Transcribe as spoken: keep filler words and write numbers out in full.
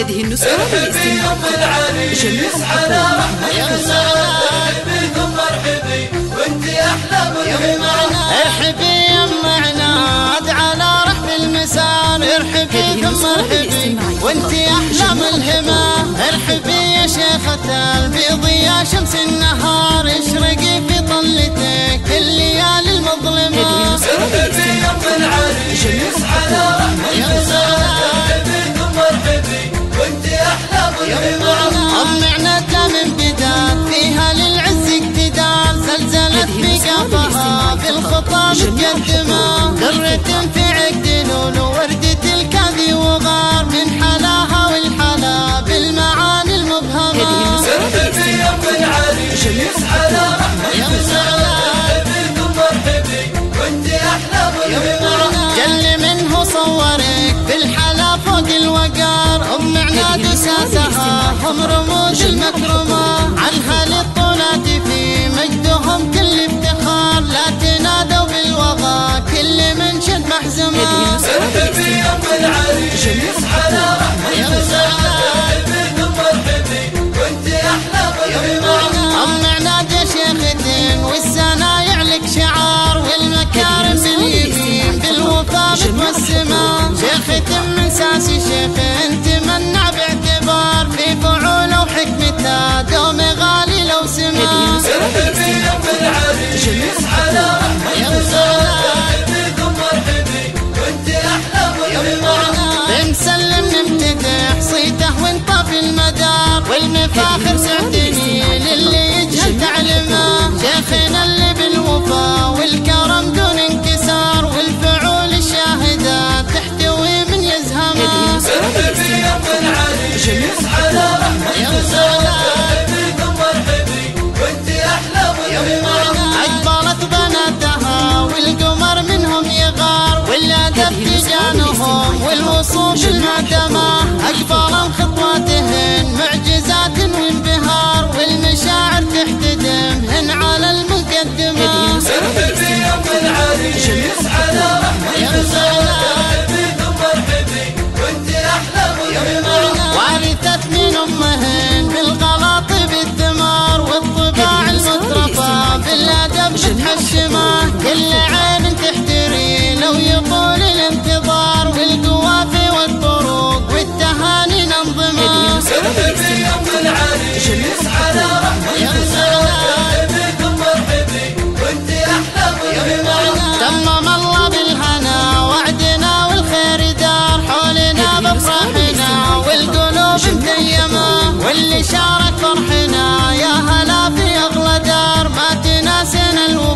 هذه النسخة للاستماع جميع الحضور يا حبيبي مرحبي وانت أحلى من أحبي يما عناد على رحب المسار ارحبي مرحبي وانت أحلى من الهمام ارحبي يا شيخة البيض يا شمس النهار اشرقي في طلتك الليالي المظلمة ارحبي يما العلي يسعى على رحب المسار أمعنتنا من بداد فيها للعز اقتدال زلزلت بقفها بالخطام مقدمة درة في عقدلون وردة الكاذي وغار من حلاها والحلا بالمعاني المبهمة ارحبي يا ام العلي يسعى على رحمة ارحبيكم مرحبي وانت أحلى ملهمة جل منه صورك بالحلا فوق الوقار أم عناد ساسها هم رموز المكرمة عنها للطلات في مجدهم كل افتخار لا تنادوا بالوغى كل من شد محزمة ارحبي يا ام العلي يسعى على رحمة ارحبيكم مرحبي وانت أحلى ملهمة أم عناد يا شيختين والسنايع لك شعار والمكارم من يمين بالوفاء متوسمة شيخة من ساسي شيخ انت منع باعتبار في فعوله وحكمته دوم غالي لو سمع ارحبي يا ام العلي يسعى على رحمة ارحبيكم مرحبي وانت أحلى ملهمة مسلم نمتدح صيته وانطفي المدار والمفاخر سعدني للي يجهل تعلمه شيخنا اللي بالوفا والكرم دون انكسار والفعول الشاهدة تحتوي من يزهمه ارحبي يا ام العلي يسعى على رحمة ارحبيكم مرحبي وانت أحلى ملهمة أقبلت بناتها والقمر منهم يغار والأدب في جانهم والوصول المعتمة أقبلن خطواتهن معجزات وانبهار والمشاعر تحتدمهن على المقدمة ارحبي يا ام العلي يسعى على رحمة ارحبيكم مرحبي وانت أحلى ملهمة وارثت من أمهن بالقلاطب الدمار والطباع المترفة بالأدب متحشمة كل عين تحتري لو يطول الانتظار والقوافي والطرق والتهاني ننظمة ارحبي يا ام العلي يسعى على رحمة تمم الله بالهنا وعدنا والخير دار حولنا بفرحنا والقلوب متيمة واللي شارك فرحنا يا هلا في أغلى دار ما تناسينا